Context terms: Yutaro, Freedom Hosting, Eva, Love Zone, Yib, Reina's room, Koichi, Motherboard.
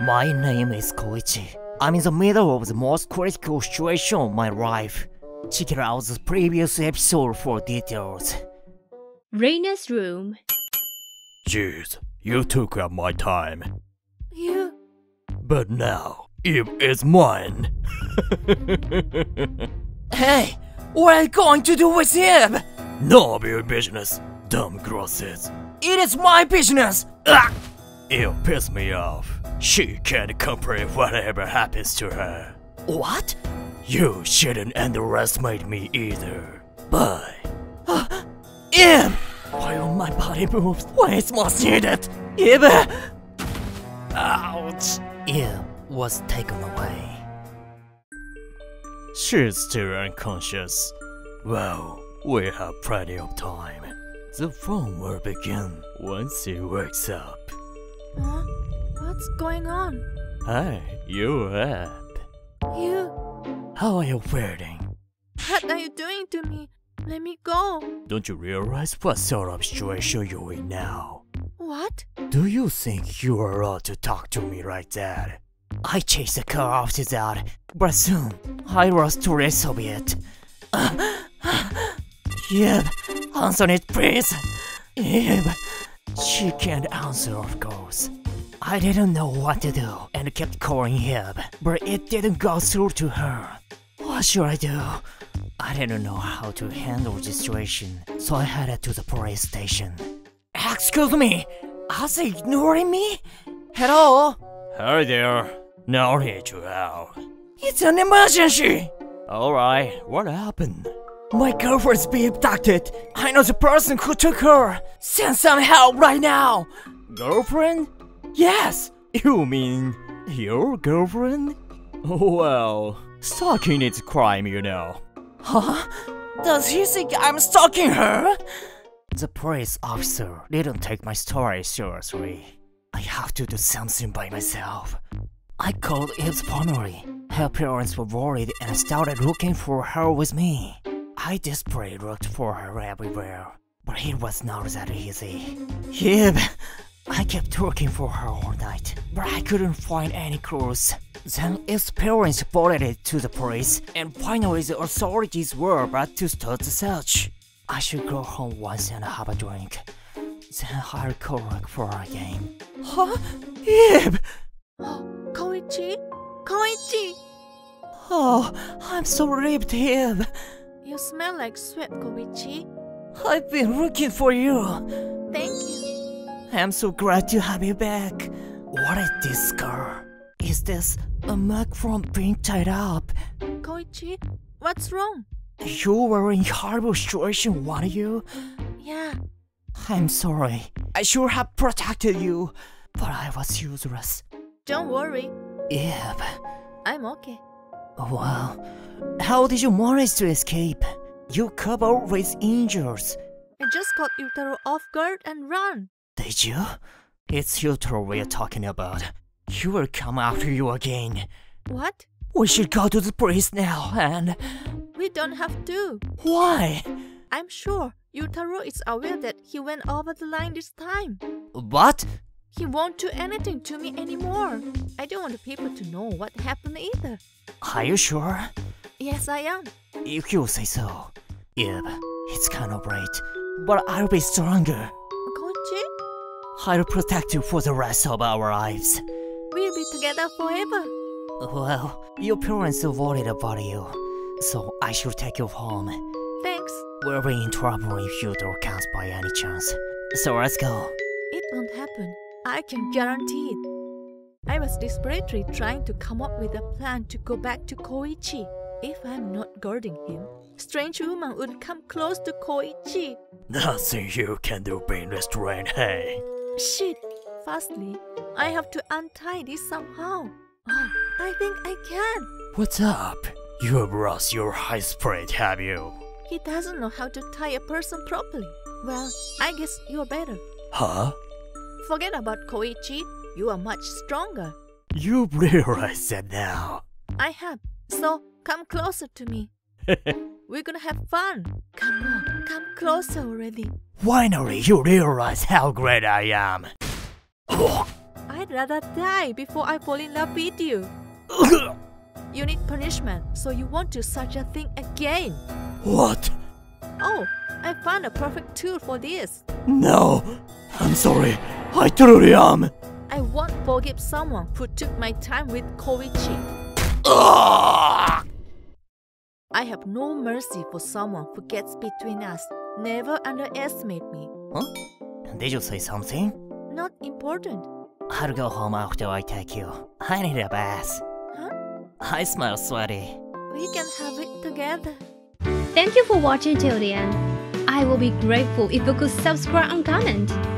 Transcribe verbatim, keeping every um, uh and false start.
My name is Koichi. I'm in the middle of the most critical situation of my life. Check out the previous episode for details. Reina's room. Jeez, you took up my time. You... But now, Eve is mine. Hey, what are you going to do with him? None of your business, dumb grosses. It is my business! Ah! Eve pissed me off. She can't comprehend whatever happens to her. What? You shouldn't underestimate me either. Bye. Uh, Eve! Why will my body move when it's most needed? Eve! Ouch! Eve was taken away. She's still unconscious. Well, we have plenty of time. The phone will begin once she wakes up. Huh? What's going on? Hi, you're up. You... How are you feeling? What are you doing to me? Let me go. Don't you realize what sort of situation you're in now? What? Do you think you are allowed to talk to me like that? I chased the car after that, but soon I was too late of it. Yep, answer it please. Yep. She can't answer, of course. I didn't know what to do and kept calling him, but it didn't go through to her. What should I do? I didn't know how to handle the situation, so I headed to the police station. Excuse me, are they ignoring me? Hello? Hi there, now I'll need you out. It's an emergency! Alright, what happened? My girlfriend's been abducted. I know the person who took her. Send some help right now! Girlfriend? Yes! You mean... your girlfriend? Well... stalking is a crime, you know. Huh? Does he think I'm stalking her? The police officer didn't take my story seriously. I have to do something by myself. I called Eve's family. Her parents were worried and started looking for her with me. I desperately looked for her everywhere, but it was not that easy. Yib! I kept looking for her all night, but I couldn't find any clues. Then Eve's parents reported it to the police, and finally the authorities were about to start the search. I should go home once and have a drink. Then I'll go look for her again. Huh? Eve! Oh, Koichi? Koichi! Oh, I'm so relieved, Eve. You smell like sweat, Koichi. I've been looking for you. Thank you. I'm so glad to have you back. What is this girl? Is this a mark from being tied up? Koichi, what's wrong? You were in horrible situation, weren't you? Yeah. I'm sorry. I should have protected you, but I was useless. Don't worry. Yep. I'm okay. Wow. How did you manage to escape? You covered with injuries. I just caught Yutaro off guard and ran. Did you? It's Yutaro we're talking about. He will come after you again. What? We should go to the police now and... We don't have to. Why? I'm sure Yutaro is aware that he went over the line this time. What? He won't do anything to me anymore. I don't want the people to know what happened either. Are you sure? Yes, I am. If you say so. Yep, it's kind of right. But I'll be stronger. I'll protect you for the rest of our lives. We'll be together forever. Well, your parents are worried about you, so I should take you home. Thanks. We'll be in trouble if Yutaro comes by any chance. So let's go. It won't happen. I can guarantee it. I was desperately trying to come up with a plan to go back to Koichi. If I'm not guarding him, strange woman would come close to Koichi. Nothing you can do being restrained, hey? Shit! Firstly, I have to untie this somehow. Oh, I think I can. What's up? You have lost your high spirit, have you? He doesn't know how to tie a person properly. Well, I guess you're better. Huh? Forget about Koichi. You are much stronger. You realize that now. I have. So, come closer to me. We're gonna have fun. Come on, come closer already. Finally, you realize how great I am. I I'd rather die before I fall in love with you. You need punishment, so you won't do such a thing again. What? Oh, I found a perfect tool for this. No, I'm sorry. I truly am. I won't forgive someone who took my time with Koichi. Uh! I have no mercy for someone who gets between us. Never underestimate me. Huh? Did you say something? Not important. I'll go home after I take you. I need a bath. Huh? I smell sweaty. We can have it together. Thank you for watching till the end. I will be grateful if you could subscribe and comment.